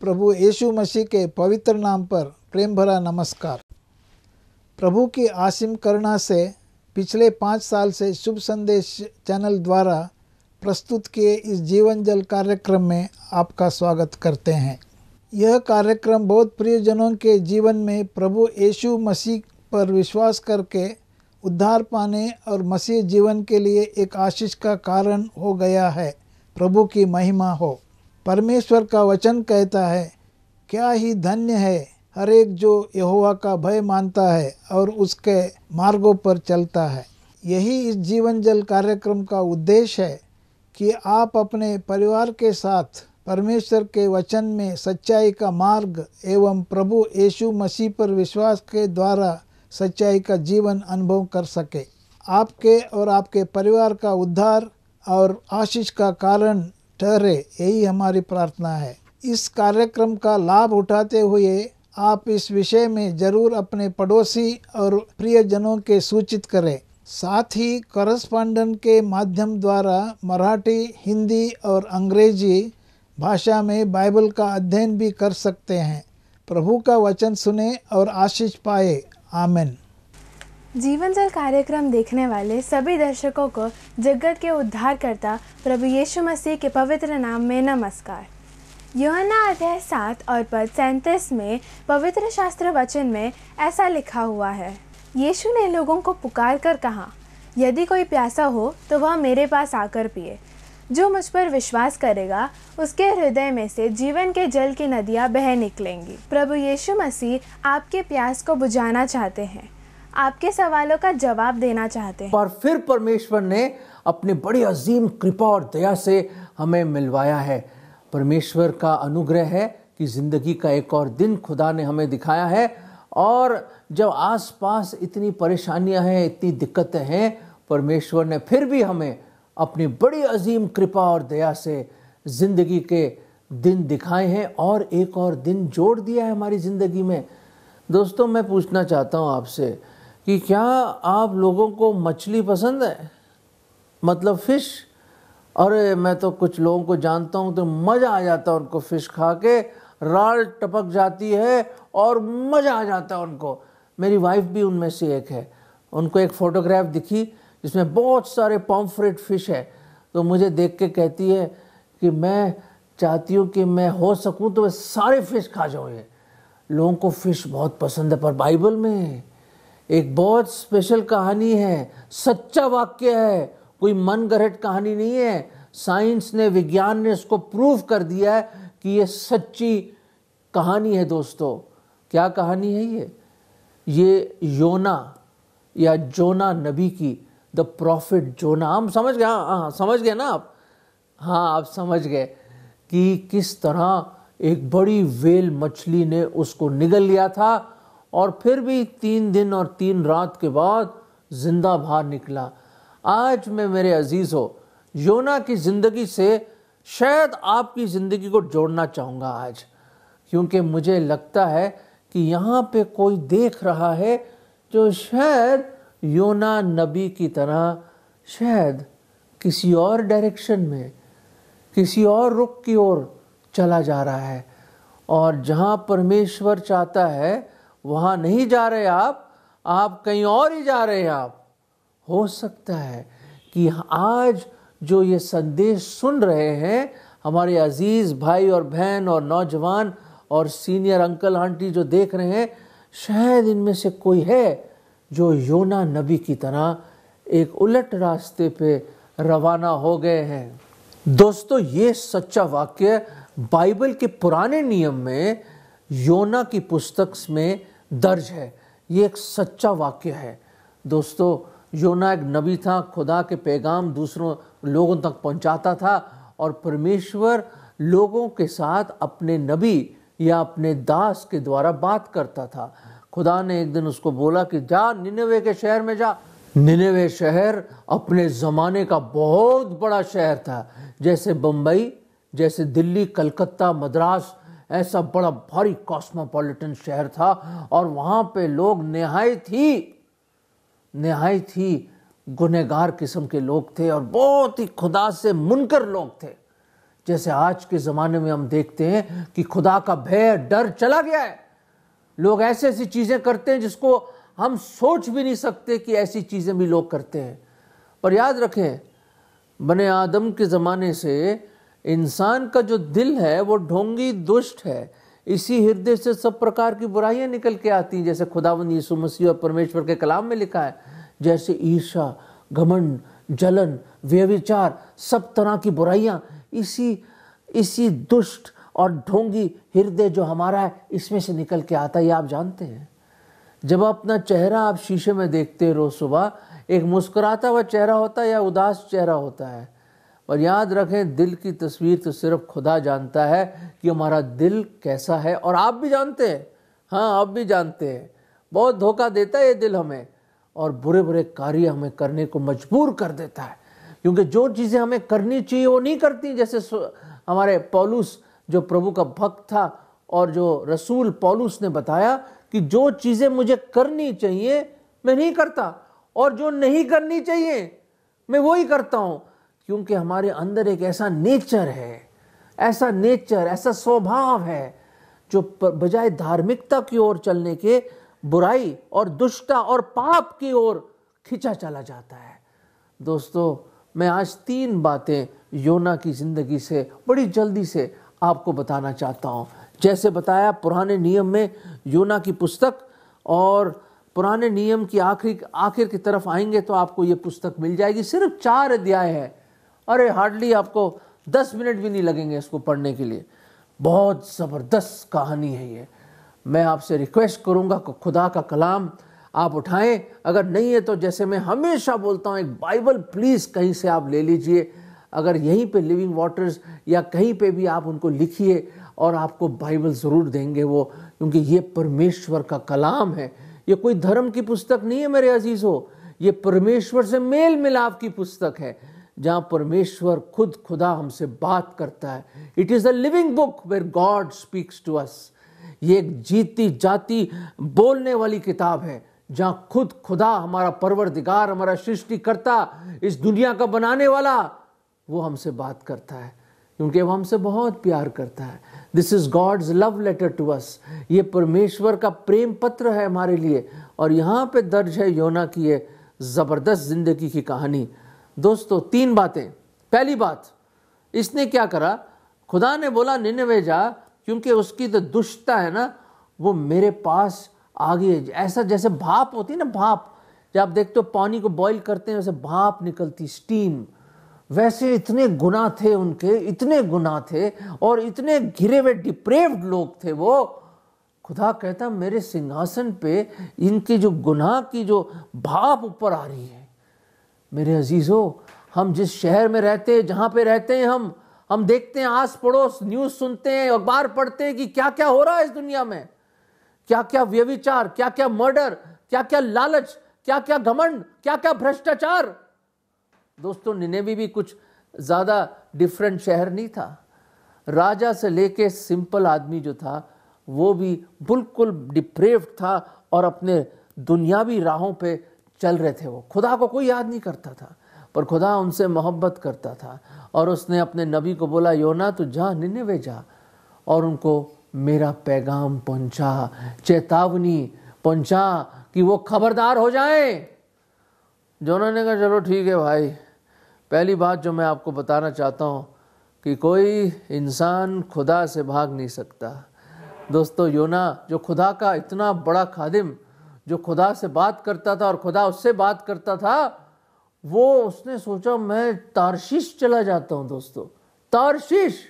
प्रभु यीशु मसीह के पवित्र नाम पर प्रेम भरा नमस्कार। प्रभु की आसीम करुणा से पिछले 5 साल से शुभ संदेश चैनल द्वारा प्रस्तुत किए इस जीवन जल कार्यक्रम में आपका स्वागत करते हैं। यह कार्यक्रम बहुत प्रियजनों के जीवन में प्रभु यीशु मसीह पर विश्वास करके उद्धार पाने और मसीह जीवन के लिए एक आशीष का कारण हो गया है। प्रभु की महिमा हो। परमेश्वर का वचन कहता है, क्या ही धन्य है हर एक जो यहोवा का भय मानता है और उसके मार्गों पर चलता है। यही इस जीवन जल कार्यक्रम का उद्देश्य है कि आप अपने परिवार के साथ परमेश्वर के वचन में सच्चाई का मार्ग एवं प्रभु यीशु मसीह पर विश्वास के द्वारा सच्चाई का जीवन अनुभव कर सके। आपके और आपके परिवार का उद्धार और आशीष का कारण ठहरे, यही हमारी प्रार्थना है। इस कार्यक्रम का लाभ उठाते हुए आप इस विषय में जरूर अपने पड़ोसी और प्रियजनों के सूचित करें। साथ ही करस्पॉन्डेंट के माध्यम द्वारा मराठी, हिंदी और अंग्रेजी भाषा में बाइबल का अध्ययन भी कर सकते हैं। प्रभु का वचन सुने और आशीष पाए। आमीन। जीवन जल कार्यक्रम देखने वाले सभी दर्शकों को जगत के उद्धारकर्ता प्रभु यीशु मसीह के पवित्र नाम में नमस्कार। यूहन्ना अध्याय 7 और पद 37 में पवित्र शास्त्र वचन में ऐसा लिखा हुआ है, यीशु ने लोगों को पुकार कर कहा, यदि कोई प्यासा हो तो वह मेरे पास आकर पिए। जो मुझ पर विश्वास करेगा उसके हृदय में से जीवन के जल की नदियाँ बह निकलेंगी। प्रभु यीशु मसीह आपके प्यास को बुझाना चाहते हैं, आपके सवालों का जवाब देना चाहते हैं। और फिर परमेश्वर ने अपने बड़ी अजीम कृपा और दया से हमें मिलवाया है। परमेश्वर का अनुग्रह है कि जिंदगी का एक और दिन खुदा ने हमें दिखाया है। और जब आसपास इतनी परेशानियां हैं, इतनी दिक्कतें हैं, परमेश्वर ने फिर भी हमें अपनी बड़ी अजीम कृपा और दया से जिंदगी के दिन दिखाए हैं और एक और दिन जोड़ दिया है हमारी ज़िंदगी में। दोस्तों, मैं पूछना चाहता हूँ आपसे कि क्या आप लोगों को मछली पसंद है, मतलब फ़िश? अरे मैं तो कुछ लोगों को जानता हूँ तो मज़ा आ जाता है उनको फ़िश खा के, राल टपक जाती है और मज़ा आ जाता है उनको। मेरी वाइफ भी उनमें से एक है। उनको एक फ़ोटोग्राफ दिखी जिसमें बहुत सारे पॉम्फ्रेट फ़िश है, तो मुझे देख के कहती है कि मैं चाहती हूँ कि मैं हो सकूँ तो सारे फ़िश खा जाऊँ। ये लोगों को फ़िश बहुत पसंद है। पर बाइबल में एक बहुत स्पेशल कहानी है, सच्चा वाक्य है, कोई मन गढ़ंत कहानी नहीं है। साइंस ने, विज्ञान ने इसको प्रूव कर दिया है कि ये सच्ची कहानी है। दोस्तों, क्या कहानी है ये योना या जोना नबी की, द प्रॉफिट जोना। हम समझ गए, हाँ समझ गए ना आप? हाँ, आप समझ गए कि किस तरह एक बड़ी व्हेल मछली ने उसको निगल लिया था और फिर भी 3 दिन और 3 रात के बाद जिंदा बाहर निकला। आज मैं, मेरे अजीज़ हो, योना की ज़िंदगी से शायद आपकी ज़िंदगी को जोड़ना चाहूँगा आज, क्योंकि मुझे लगता है कि यहाँ पे कोई देख रहा है जो शायद योना नबी की तरह शायद किसी और डायरेक्शन में, किसी और रुख की ओर चला जा रहा है। और जहाँ परमेश्वर चाहता है वहाँ नहीं जा रहे आप कहीं और ही जा रहे हैं। आप, हो सकता है कि आज जो ये संदेश सुन रहे हैं हमारे अजीज़ भाई और बहन और नौजवान और सीनियर अंकल आंटी जो देख रहे हैं, शायद इनमें से कोई है जो योना नबी की तरह एक उलट रास्ते पे रवाना हो गए हैं। दोस्तों, ये सच्चा वाक्य बाइबल के पुराने नियम में योना की पुस्तक में दर्ज है। ये एक सच्चा वाक्य है। दोस्तों, योना एक नबी था, खुदा के पैगाम दूसरों लोगों तक पहुंचाता था और परमेश्वर लोगों के साथ अपने नबी या अपने दास के द्वारा बात करता था। खुदा ने एक दिन उसको बोला कि जा निनेवे के शहर में जा। निनेवे शहर अपने ज़माने का बहुत बड़ा शहर था, जैसे बम्बई, जैसे दिल्ली, कलकत्ता, मद्रास, ऐसा बड़ा भारी कॉस्मोपॉलिटन शहर था। और वहाँ पे लोग नहाई थी गुनहगार किस्म के लोग थे और बहुत ही खुदा से मुनकर लोग थे। जैसे आज के ज़माने में हम देखते हैं कि खुदा का भय डर चला गया है। लोग ऐसे ऐसी चीज़ें करते हैं जिसको हम सोच भी नहीं सकते कि ऐसी चीज़ें भी लोग करते हैं। पर याद रखें, बने आदम के ज़माने से इंसान का जो दिल है वो ढोंगी दुष्ट है। इसी हृदय से सब प्रकार की बुराइयां निकल के आती हैं, जैसे खुदावंद यीशु मसीह और परमेश्वर के कलाम में लिखा है, जैसे ईर्ष्या, घमंड, जलन, व्यभिचार, सब तरह की बुराइयां इसी दुष्ट और ढोंगी हृदय जो हमारा है इसमें से निकल के आता है। ये आप जानते हैं, जब अपना चेहरा आप शीशे में देखते हैं रोज़ सुबह, एक मुस्कुराता हुआ चेहरा होता है या उदास चेहरा होता है। और याद रखें, दिल की तस्वीर तो सिर्फ खुदा जानता है कि हमारा दिल कैसा है, और आप भी जानते हैं। हाँ, आप भी जानते हैं। बहुत धोखा देता है ये दिल हमें, और बुरे बुरे कार्य हमें करने को मजबूर कर देता है, क्योंकि जो चीज़ें हमें करनी चाहिए वो नहीं करती। जैसे हमारे पौलुस जो प्रभु का भक्त था, और जो रसूल पौलुस ने बताया कि जो चीज़ें मुझे करनी चाहिए मैं नहीं करता, और जो नहीं करनी चाहिए मैं वही करता हूँ, क्योंकि हमारे अंदर एक ऐसा नेचर है, ऐसा नेचर, ऐसा स्वभाव है जो बजाय धार्मिकता की ओर चलने के बुराई और दुष्टता और पाप की ओर खिंचा चला जाता है। दोस्तों, मैं आज 3 बातें योना की ज़िंदगी से बड़ी जल्दी से आपको बताना चाहता हूँ। जैसे बताया, पुराने नियम में योना की पुस्तक, और पुराने नियम की आखिर की तरफ आएंगे तो आपको ये पुस्तक मिल जाएगी। सिर्फ 4 अध्याय है, अरे हार्डली आपको 10 मिनट भी नहीं लगेंगे इसको पढ़ने के लिए। बहुत ज़बरदस्त कहानी है ये। मैं आपसे रिक्वेस्ट करूँगा कि खुदा का कलाम आप उठाएं। अगर नहीं है तो जैसे मैं हमेशा बोलता हूँ, एक बाइबल प्लीज़ कहीं से आप ले लीजिए। अगर यहीं पे लिविंग वाटर्स या कहीं पे भी आप उनको लिखिए, और आपको बाइबल ज़रूर देंगे वो, क्योंकि ये परमेश्वर का कलाम है। ये कोई धर्म की पुस्तक नहीं है मेरे अजीज़ों, ये परमेश्वर से मेल मिलाप की पुस्तक है, जहाँ परमेश्वर खुद खुदा हमसे बात करता है। It is a living book where God speaks to us. ये एक जीती जाती बोलने वाली किताब है, जहाँ खुद खुदा, हमारा परवरदिगार, हमारा सृष्टिकर्ता, इस दुनिया का बनाने वाला, वो हमसे बात करता है, क्योंकि वो हमसे बहुत प्यार करता है। This is God's love letter to us. ये परमेश्वर का प्रेम पत्र है हमारे लिए, और यहाँ पे दर्ज है योना की ये ज़बरदस्त ज़िंदगी की कहानी। दोस्तों, 3 बातें। पहली बात, इसने क्या करा? खुदा ने बोला, निनवे जा, क्योंकि उसकी तो दुष्टता है ना, वो मेरे पास आ गई। ऐसा जैसे भाप होती है ना, भाप, जब आप देखते हो पानी को बॉईल करते हैं वैसे भाप निकलती, स्टीम, वैसे इतने गुनाह थे उनके, इतने गुनाह थे, और इतने घिरे हुए डिप्रेव्ड लोग थे वो। खुदा कहता, मेरे सिंहासन पे इनके जो गुनाह की जो भाप ऊपर आ रही है। मेरे अजीज़ों, हम जिस शहर में रहते हैं, जहाँ पे रहते हैं, हम देखते हैं आस पड़ोस, न्यूज़ सुनते हैं, अखबार पढ़ते हैं कि क्या क्या हो रहा है इस दुनिया में, क्या क्या व्यभिचार, क्या क्या मर्डर, क्या क्या लालच, क्या क्या घमंड, क्या क्या भ्रष्टाचार। दोस्तों, निनेवी भी कुछ ज़्यादा डिफरेंट शहर नहीं था। राजा से लेके सिंपल आदमी जो था वो भी बिल्कुल डिप्रेव्ड था, और अपने दुनियावी राहों पे चल रहे थे वो। खुदा को कोई याद नहीं करता था, पर खुदा उनसे मोहब्बत करता था, और उसने अपने नबी को बोला, योना तू जा, निनेवे जा, और उनको मेरा पैगाम पहुंचा, चेतावनी पहुंचा कि वो खबरदार हो जाएं। योना ने कहा, चलो ठीक है भाई। पहली बात जो मैं आपको बताना चाहता हूँ कि कोई इंसान खुदा से भाग नहीं सकता। दोस्तों, योना जो खुदा का इतना बड़ा खादिम, जो खुदा से बात करता था और खुदा उससे बात करता था, वो उसने सोचा मैं तारशीश चला जाता हूँ। दोस्तों, तारशीश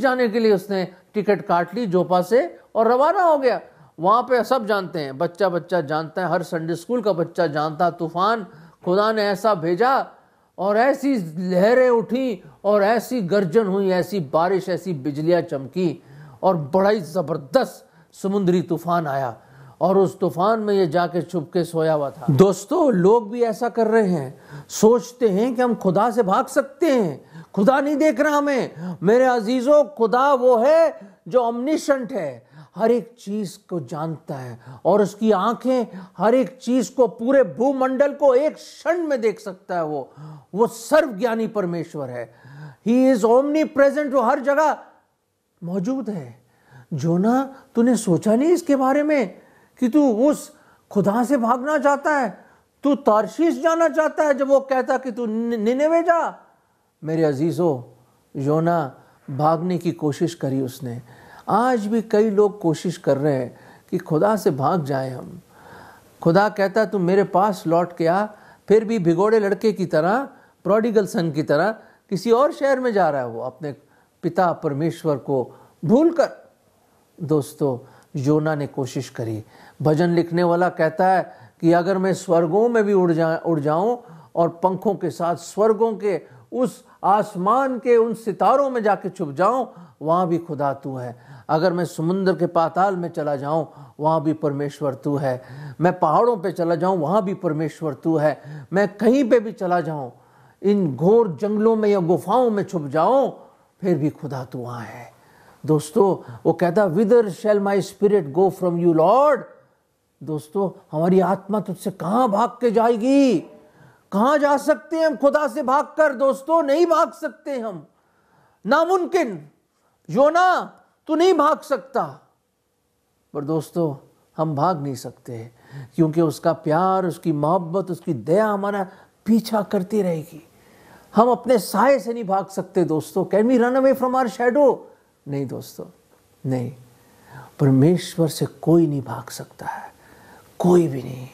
जाने के लिए उसने टिकट काट ली जोपा से, और रवाना हो गया। वहाँ पे सब जानते हैं, बच्चा जानता है, हर संडे स्कूल का बच्चा जानता, तूफान खुदा ने ऐसा भेजा, और ऐसी लहरें उठी, और ऐसी गर्जन हुई, ऐसी बारिश, ऐसी बिजलियाँ चमकी, और बड़ा ही ज़बरदस्त समुद्री तूफान आया, और उस तूफान में ये जाके छुप के सोया हुआ था। दोस्तों, लोग भी ऐसा कर रहे हैं, सोचते हैं कि हम खुदा से भाग सकते हैं, खुदा नहीं देख रहा हमें। मेरे अजीज़ों, खुदा वो है जो ओमनिशेंट है, हर एक चीज़ को जानता है, और उसकी आंखें हर एक चीज़ को, पूरे भूमंडल को एक क्षण में देख सकता है। वो सर्वज्ञानी परमेश्वर है। ही इज ओमनी प्रेजेंट, वो हर जगह मौजूद है। जोना, तूने सोचा नहीं इसके बारे में कि तू उस खुदा से भागना चाहता है, तू तारशीश जाना चाहता है जब वो कहता कि तू निनेवे जा। मेरे अजीजों, योना भागने की कोशिश करी उसने। आज भी कई लोग कोशिश कर रहे हैं कि खुदा से भाग जाए हम। खुदा कहता है तू मेरे पास लौट के आ, फिर भी भिगोड़े लड़के की तरह, प्रॉडिगल सन की तरह किसी और शहर में जा रहा है वो, अपने पिता परमेश्वर को भूलकर। दोस्तों, योना ने कोशिश करी। भजन लिखने वाला कहता है कि अगर मैं स्वर्गों में भी उड़ जाऊं और पंखों के साथ स्वर्गों के उस आसमान के उन सितारों में जाके छुप जाऊं, वहाँ भी खुदा तू है। अगर मैं समुंदर के पाताल में चला जाऊं, वहाँ भी परमेश्वर तू है। मैं पहाड़ों पे चला जाऊं, वहाँ भी परमेश्वर तू है। मैं कहीं पे भी चला जाऊं, इन घोर जंगलों में या गुफाओं में छुप जाऊं, फिर भी खुदा तू वहाँ है। दोस्तों, वो कहता whither shall my spirit go from you Lord. दोस्तों, हमारी आत्मा तुझसे कहाँ भाग के जाएगी? कहाँ जा सकते हैं हम खुदा से भागकर? दोस्तों, नहीं भाग सकते हम, नामुमकिन। योना, तू नहीं भाग सकता। पर दोस्तों, हम भाग नहीं सकते क्योंकि उसका प्यार, उसकी मोहब्बत, उसकी दया हमारा पीछा करती रहेगी। हम अपने साए से नहीं भाग सकते। दोस्तों, can we run away from our shadow? नहीं दोस्तों, नहीं। परमेश्वर से कोई नहीं भाग सकता है, कोई भी नहीं,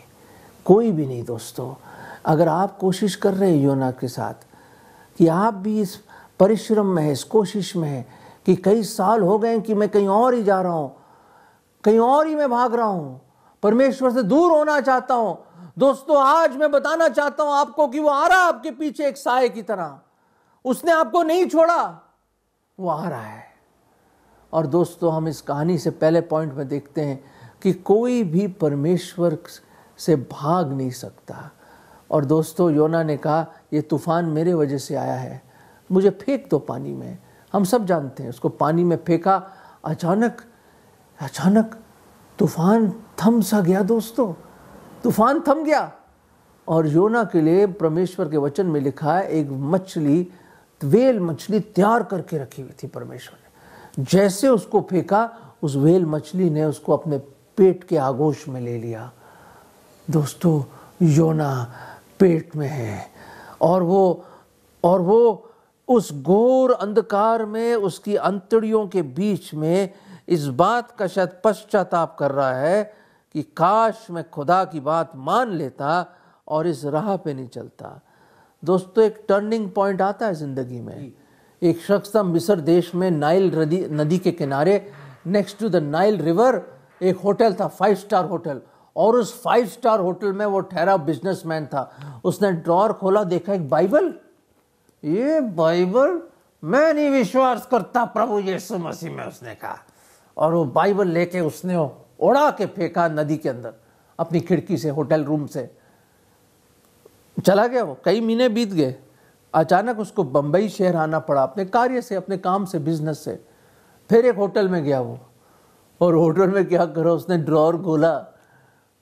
कोई भी नहीं। दोस्तों, अगर आप कोशिश कर रहे हैं योना के साथ, कि आप भी इस परिश्रम में है, इस कोशिश में है कि कई साल हो गए कि मैं कहीं और ही जा रहा हूँ, कहीं और ही मैं भाग रहा हूँ, परमेश्वर से दूर होना चाहता हूँ। दोस्तों, आज मैं बताना चाहता हूँ आपको कि वो आ रहा है आपके पीछे एक साए की तरह। उसने आपको नहीं छोड़ा, वो आ रहा है। और दोस्तों, हम इस कहानी से पहले पॉइंट में देखते हैं कि कोई भी परमेश्वर से भाग नहीं सकता। और दोस्तों, योना ने कहा ये तूफान मेरे वजह से आया है, मुझे फेंक दो पानी में। हम सब जानते हैं उसको पानी में फेंका, अचानक तूफान थम सा गया। दोस्तों, तूफान थम गया और योना के लिए परमेश्वर के वचन में लिखा है एक मछली, व्हेल मछली तैयार करके रखी हुई थी परमेश्वर ने। जैसे उसको फेंका, उस व्हेल मछली ने उसको अपने पेट के आगोश में ले लिया। दोस्तों, योना पेट में है और वो उस घोर अंधकार में, उसकी अंतड़ियों के बीच में इस बात का शायद पश्चाताप कर रहा है कि काश मैं खुदा की बात मान लेता और इस राह पे नहीं चलता। दोस्तों, एक टर्निंग पॉइंट आता है ज़िंदगी में। एक शख्स था मिस्र देश में, नाइल नदी के किनारे, next to the Nile river एक होटल था, 5 स्टार होटल। और उस 5 स्टार होटल में वो ठहरा, बिजनेसमैन था। उसने ड्रॉअर खोला, देखा एक बाइबल। ये बाइबल मैं नहीं विश्वास करता प्रभु यीशु मसीह में, उसने कहा। और वो बाइबल लेके उसने उड़ा के फेंका नदी के अंदर, अपनी खिड़की से, होटल रूम से चला गया वो। कई महीने बीत गए, अचानक उसको बंबई शहर आना पड़ा अपने कार्य से, अपने काम से, बिजनेस से। फिर एक होटल में गया वो, और होटल में क्या करा, उसने ड्रॉअर खोला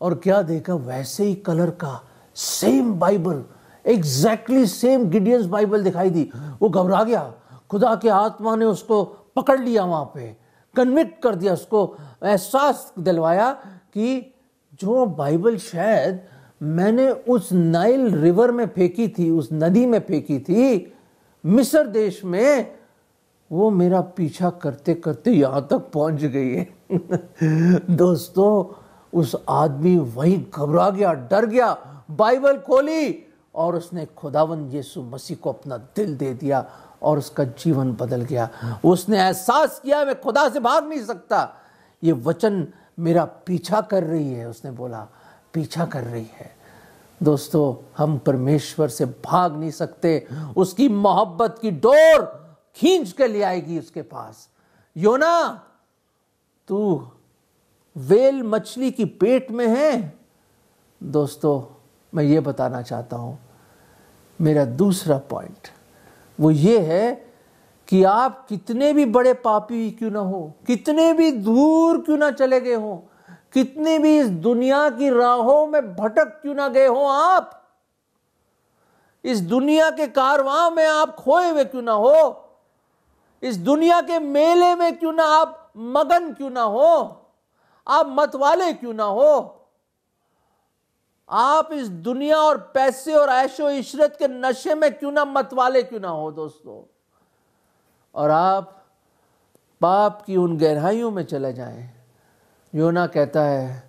और क्या देखा, वैसे ही कलर का same Bible, exactly same Gideons Bible दिखाई दी। वो घबरा गया। खुदा के आत्मा ने उसको पकड़ लिया, वहाँ पे कन्विक्ट कर दिया, उसको एहसास दिलवाया कि जो बाइबल शायद मैंने उस नाइल रिवर में फेंकी थी, उस नदी में फेंकी थी मिस्र देश में, वो मेरा पीछा करते करते यहाँ तक पहुँच गई है। दोस्तों, उस आदमी वही घबरा गया, डर गया, बाइबल खोली और उसने खुदावन यीशु मसीह को अपना दिल दे दिया और उसका जीवन बदल गया। उसने एहसास किया मैं खुदा से भाग नहीं सकता, ये वचन मेरा पीछा कर रही है, उसने बोला, पीछा कर रही है। दोस्तों, हम परमेश्वर से भाग नहीं सकते। उसकी मोहब्बत की डोर खींच के ले आएगी उसके पास। योना, तू व्हेल मछली की पेट में है। दोस्तों, मैं ये बताना चाहता हूँ, मेरा दूसरा पॉइंट वो ये है कि आप कितने भी बड़े पापी क्यों ना हो, कितने भी दूर क्यों ना चले गए हो, कितने भी इस दुनिया की राहों में भटक क्यों ना गए हो, आप इस दुनिया के कारवां में आप खोए हुए क्यों ना हो, इस दुनिया के मेले में क्यों ना आप मगन क्यों ना हो, आप मतवाले क्यों ना हो। आप इस दुनिया और पैसे और ऐशो इशरत के नशे में क्यों ना मतवाले क्यों ना हो दोस्तों, और आप पाप की उन गहराइयों में चले जाएं। योना कहता है,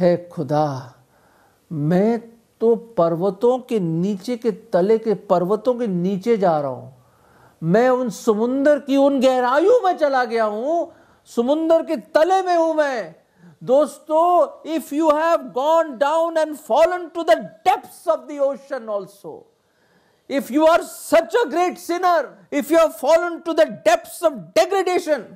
हे खुदा, मैं तो पर्वतों के नीचे के तले के पर्वतों के नीचे जा रहा हूँ, मैं उन समुंदर की उन गहराइयों में चला गया हूँ, समुंदर के तले में हूँ मैं। दोस्तों, if you have gone down and fallen to the depths of the ocean also, if you are such a great sinner, if you have fallen to the depths of degradation,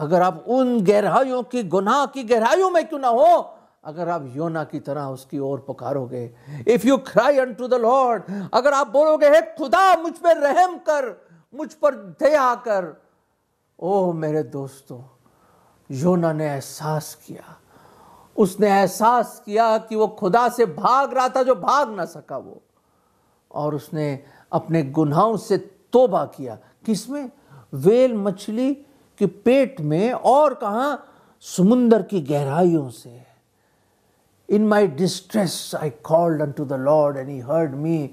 अगर आप उन गहराइयों की गुनाह की गहराइयों में क्यों ना हो, अगर आप योना की तरह उसकी ओर पुकारोगे, if you cry unto the Lord, अगर आप बोलोगे, हे खुदा मुझ पर रहम कर, मुझ पर दया कर। ओ मेरे दोस्तों, योना ने एहसास किया, उसने एहसास किया कि वो खुदा से भाग रहा था जो भाग ना सका वो, और उसने अपने गुनाहों से तौबा किया। किसमें? वेल मछली के पेट में, और कहाँ? समुंदर की गहराइयों से। In my distress I called unto the Lord and he heard me.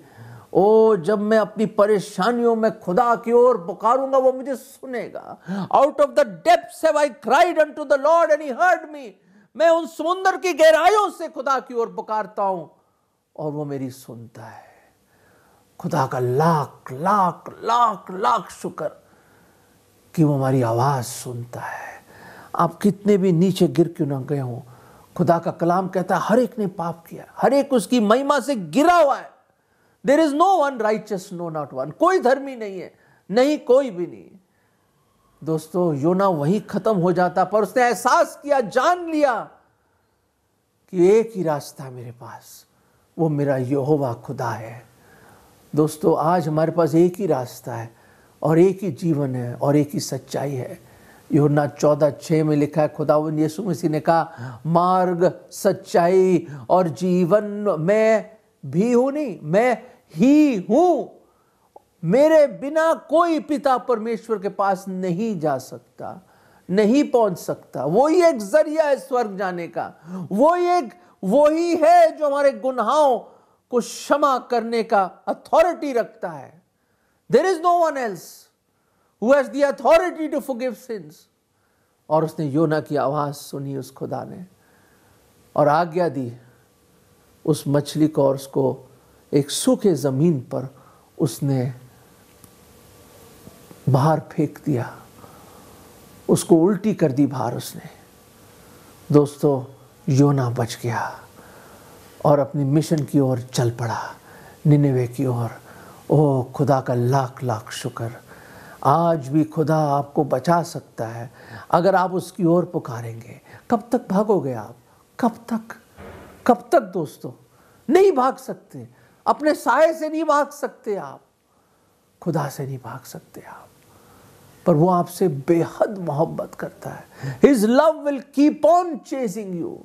ओ, जब मैं अपनी परेशानियों में खुदा की ओर पुकारूंगा वो मुझे सुनेगा। Out of the depths have I cried unto the Lord and he heard me. मैं उन समुंदर की गहराइयों से खुदा की ओर पुकारता हूं और वो मेरी सुनता है। खुदा का लाख लाख लाख लाख शुक्र कि वो हमारी आवाज सुनता है। आप कितने भी नीचे गिर क्यों ना गए हों, खुदा का कलाम कहता है हर एक ने पाप किया, हर एक उसकी महिमा से गिरा हुआ है। There is no one righteous, no not one. कोई धर्मी नहीं है, नहीं कोई भी नहीं। दोस्तों, योना वहीं खत्म हो जाता, पर उसने एहसास किया, जान लिया कि एक ही रास्ता है मेरे पास, वो मेरा यहोवा खुदा है। दोस्तों, आज हमारे पास एक ही रास्ता है और एक ही जीवन है और एक ही सच्चाई है। योना 14:6 में लिखा है, खुदावन यीशु मसीह ने कहा, मार्ग, सच्चाई और जीवन मैं भी हूं, नहीं मैं ही हूँ। मेरे बिना कोई पिता परमेश्वर के पास नहीं जा सकता, नहीं पहुंच सकता। वही एक जरिया है स्वर्ग जाने का, वही है जो हमारे गुनाहों को क्षमा करने का अथॉरिटी रखता है। There is no one else Who has the authority to forgive sins? और उसने योना की आवाज सुनी उस खुदा ने, और आज्ञा दी उस मछली को, और उसको एक सूखे जमीन पर उसने बाहर फेंक दिया, उसको उल्टी कर दी बाहर उसने। दोस्तों, योना बच गया और अपनी मिशन की ओर चल पड़ा, निनेवे की ओर। ओ, खुदा का लाख लाख शुक्र, आज भी खुदा आपको बचा सकता है अगर आप उसकी ओर पुकारेंगे। कब तक भागोगे आप? कब तक दोस्तों? नहीं भाग सकते, अपने साये से नहीं भाग सकते आप, खुदा से नहीं भाग सकते आप। पर वो आपसे बेहद मोहब्बत करता है। His love will keep on chasing you.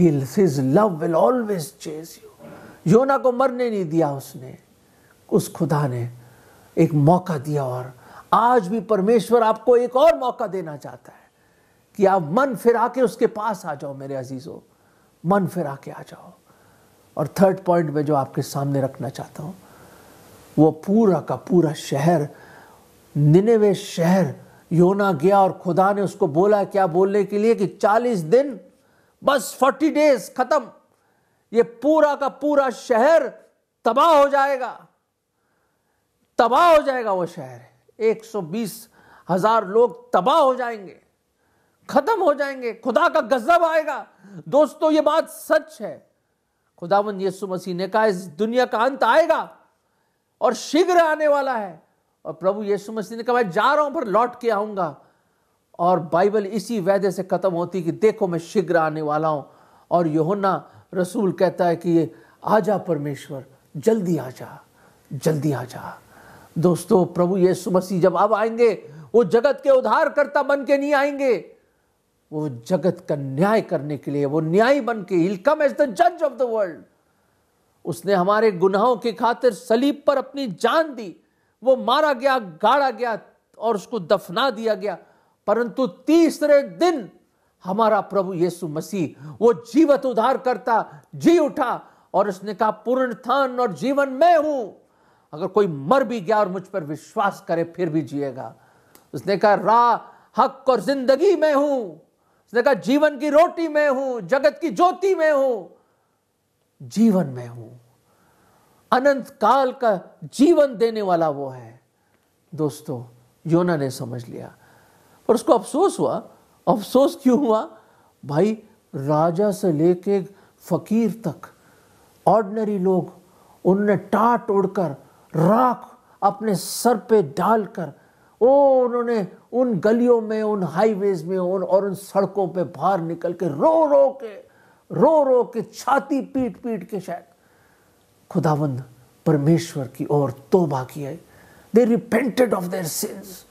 His love will always chase you. योना को मरने नहीं दिया उसने, उस खुदा ने एक मौका दिया, और आज भी परमेश्वर आपको एक और मौका देना चाहता है कि आप मन फिरा के उसके पास आ जाओ। मेरे अजीजों, मन फिरा के आ जाओ। और थर्ड पॉइंट में जो आपके सामने रखना चाहता हूँ, वो पूरा का पूरा शहर, निनेवे शहर, योना गया और खुदा ने उसको बोला, क्या बोलने के लिए, कि 40 दिन, बस 40 डेज, खत्म, ये पूरा का पूरा शहर तबाह हो जाएगा, तबाह हो जाएगा। वो शहर 120,000 लोग तबाह हो जाएंगे, खत्म हो जाएंगे, खुदा का गजब आएगा। दोस्तों, ये बात सच है। खुदावन यीशु मसीह ने कहा, इस दुनिया का अंत आएगा और शीघ्र आने वाला है। और प्रभु यीशु मसीह ने कहा, मैं जा रहा हूं पर लौट के आऊंगा। और बाइबल इसी वादे से खत्म होती कि देखो मैं शीघ्र आने वाला हूं। और यूहन्ना रसूल कहता है कि आजा परमेश्वर, जल्दी आजा, जल्दी आजा। दोस्तों, प्रभु यीशु मसीह जब अब आएंगे, वो जगत के उद्धारकर्ता बन के नहीं आएंगे, वो जगत का न्याय करने के लिए, वो न्यायी बन के, he will come as the जज ऑफ द वर्ल्ड। उसने हमारे गुनाहों की खातिर सलीब पर अपनी जान दी, वो मारा गया, गाड़ा गया और उसको दफना दिया गया। परंतु तीसरे दिन हमारा प्रभु यीशु मसीह वो जीवित उद्धार करता जी उठा और उसने कहा, पुनरुत्थान और जीवन मैं हूं, अगर कोई मर भी गया और मुझ पर विश्वास करे फिर भी जिएगा। उसने कहा, राह, हक और जिंदगी मैं हूं। उसने कहा, जीवन की रोटी मैं हूं, जगत की ज्योति मैं हूं, जीवन मैं हूं, अनंत काल का जीवन देने वाला वो है। दोस्तों, योना ने समझ लिया और उसको अफसोस हुआ। अफसोस क्यों हुआ? भाई, राजा से लेके फकीर तक ऑर्डिनरी लोग उनने टाट उड़कर राख अपने सर पे डालकर उन्होंने उन गलियों में, उन हाईवेज में और उन सड़कों पे बाहर निकल के रो रो के छाती पीट के शायद खुदावंद परमेश्वर की ओर तौबा की है। They repented of their sins.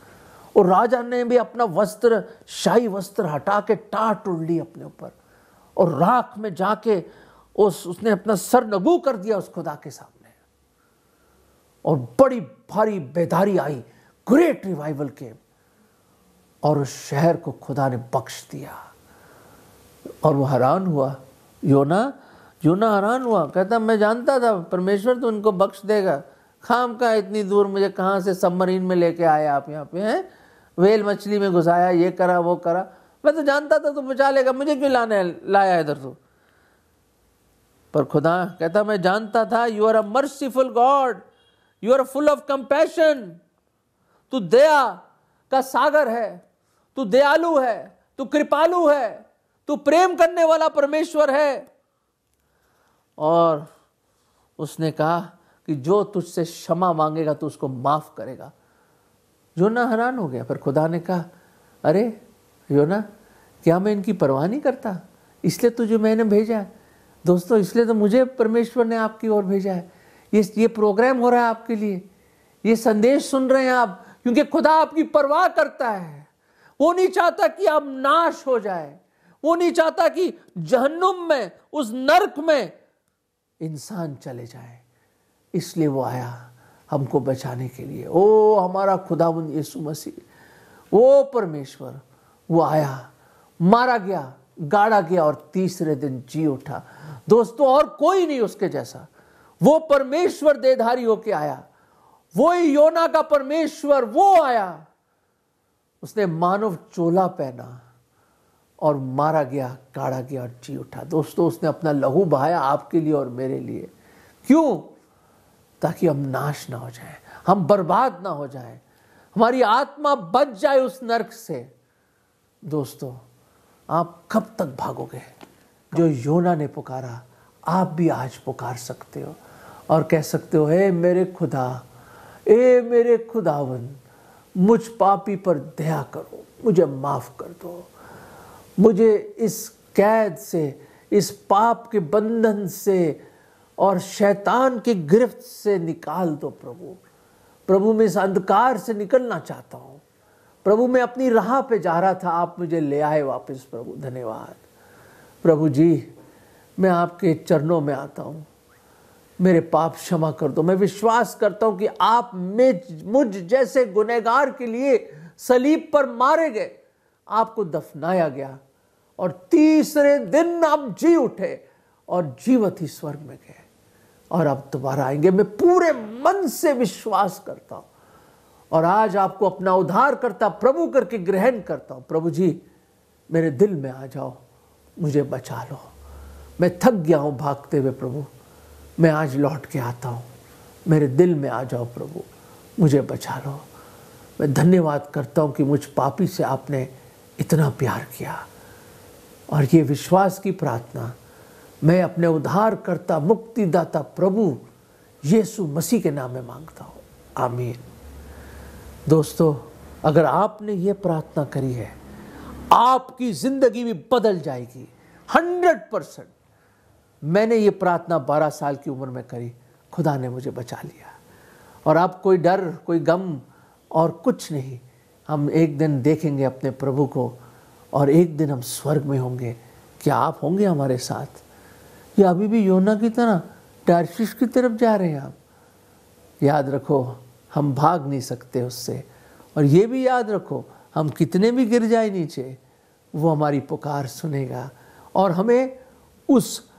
और राजा ने भी अपना वस्त्र, शाही वस्त्र हटा के टाट उड़ ली अपने ऊपर और राख में जाके उसने अपना सर नगू कर दिया उस खुदा के सामने और बड़ी भारी बेदारी आई। ग्रेट रिवाइवल केम और उस शहर को खुदा ने बख्श दिया। और वो हैरान हुआ, योना हैरान हुआ, कहता मैं जानता था परमेश्वर तो उनको बख्श देगा, खाम का इतनी दूर मुझे कहाँ से सबमरीन में लेके आए आप, यहाँ पे हैं, वेल मछली में घुसाया, ये करा वो करा, मैं तो जानता था तो बचा लेगा, मुझे क्यों लाया इधर तो। पर खुदा कहता मैं जानता था, you are a merciful God, you are full of compassion, तू दया का सागर है, तू दयालु है, तू कृपालु है, तू प्रेम करने वाला परमेश्वर है। और उसने कहा कि जो तुझसे क्षमा मांगेगा तो उसको माफ करेगा। योना हैरान हो गया। पर खुदा ने कहा, अरे योना, क्या मैं इनकी परवाह नहीं करता? इसलिए तुझे मैंने भेजा है। दोस्तों, इसलिए तो मुझे परमेश्वर ने आपकी ओर भेजा है। ये प्रोग्राम हो रहा है आपके लिए, ये संदेश सुन रहे हैं आप, क्योंकि खुदा आपकी परवाह करता है। वो नहीं चाहता कि आप नाश हो जाए, वो नहीं चाहता कि जहन्नुम में, उस नरक में इंसान चले जाए। इसलिए वो आया हमको बचाने के लिए। ओ हमारा खुदावंद यीशु मसीह, ओ परमेश्वर, वो आया, मारा गया, गाड़ा गया और तीसरे दिन जी उठा। दोस्तों, और कोई नहीं उसके जैसा। वो परमेश्वर देधारी होके आया, वो ही योना का परमेश्वर, वो आया, उसने मानव चोला पहना और मारा गया, गाड़ा गया और जी उठा। दोस्तों, उसने अपना लहू बहाया आपके लिए और मेरे लिए। क्यों? ताकि हम नाश ना हो जाए, हम बर्बाद ना हो जाए, हमारी आत्मा बच जाए उस नरक से। दोस्तों, आप कब तक भागोगे? जो योना ने पुकारा, आप भी आज पुकार सकते हो और कह सकते हो, हे मेरे खुदा, ए मेरे खुदावन, मुझ पापी पर दया करो, मुझे माफ़ कर दो, मुझे इस कैद से, इस पाप के बंधन से और शैतान की गिरफ्त से निकाल दो। प्रभु मैं इस अंधकार से निकलना चाहता हूँ। प्रभु मैं अपनी राह पे जा रहा था, आप मुझे ले आए वापस। प्रभु धन्यवाद। प्रभु जी, मैं आपके चरणों में आता हूँ, मेरे पाप क्षमा कर दो। मैं विश्वास करता हूँ कि आप मुझ जैसे गुनहगार के लिए सलीब पर मारे गए, आपको दफनाया गया और तीसरे दिन आप जी उठे और जीवित ही स्वर्ग में गए और आप दोबारा आएंगे। मैं पूरे मन से विश्वास करता हूँ और आज आपको अपना उद्धार करता प्रभु करके ग्रहण करता हूँ। प्रभु जी, मेरे दिल में आ जाओ, मुझे बचा लो। मैं थक गया हूँ भागते हुए। प्रभु मैं आज लौट के आता हूँ, मेरे दिल में आ जाओ। प्रभु मुझे बचा लो। मैं धन्यवाद करता हूँ कि मुझ पापी से आपने इतना प्यार किया। और ये विश्वास की प्रार्थना मैं अपने उद्धारकर्ता, मुक्तिदाता प्रभु यीशु मसीह के नाम में मांगता हूँ। आमीन। दोस्तों, अगर आपने ये प्रार्थना करी है, आपकी ज़िंदगी भी बदल जाएगी 100%। मैंने ये प्रार्थना 12 साल की उम्र में करी, खुदा ने मुझे बचा लिया। और अब कोई डर, कोई गम और कुछ नहीं। हम एक दिन देखेंगे अपने प्रभु को और एक दिन हम स्वर्ग में होंगे। क्या आप होंगे हमारे साथ? या अभी भी योना की तरह तारशीश की तरफ जा रहे हैं आप। याद रखो हम भाग नहीं सकते उससे, और ये भी याद रखो हम कितने भी गिर जाए नीचे वो हमारी पुकार सुनेगा और हमें उस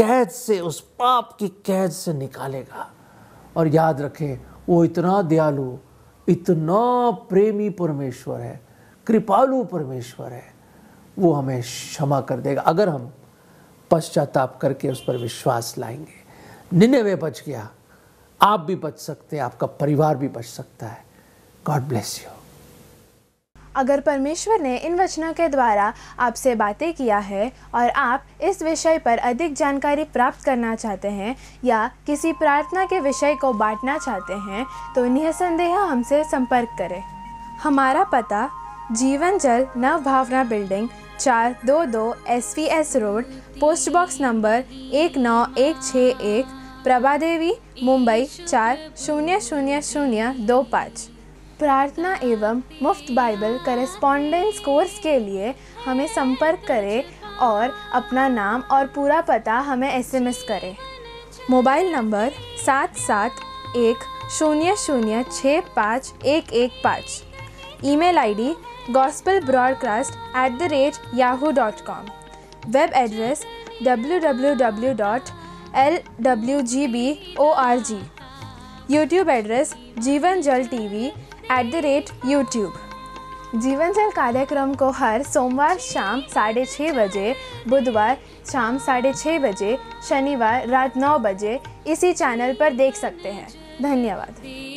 कैद से, उस पाप की कैद से निकालेगा। और याद रखें वो इतना दयालु, इतना प्रेमी परमेश्वर है, कृपालु परमेश्वर है, वो हमें क्षमा कर देगा अगर हम पश्चाताप करके उस पर विश्वास लाएंगे। निनेवे बच गया, आप भी बच सकते हैं, आपका परिवार भी बच सकता है। God bless you. अगर परमेश्वर ने इन वचनों के द्वारा आपसे बातें किया है और आप इस विषय पर अधिक जानकारी प्राप्त करना चाहते हैं या किसी प्रार्थना के विषय को बांटना चाहते हैं तो निःसंदेह हमसे संपर्क करें। हमारा पता Jeevan Jal Navbhavna building 422 SVS road, post box number 19161, Prabhadevi, Mumbai 400025। प्रार्थना एवं मुफ्त बाइबल करेस्पॉन्डेंस कोर्स के लिए हमें संपर्क करें और अपना नाम और पूरा पता हमें SMS करें। Mobile number 7710065115। email ID gospelbroadcast@yahoo.com। Web address www.lwgb.org। YouTube address JeevanJal TV @YouTube। जीवन जल कार्यक्रम को हर सोमवार शाम 6:30 बजे, बुधवार शाम 6:30 बजे, शनिवार रात 9 बजे इसी चैनल पर देख सकते हैं। धन्यवाद।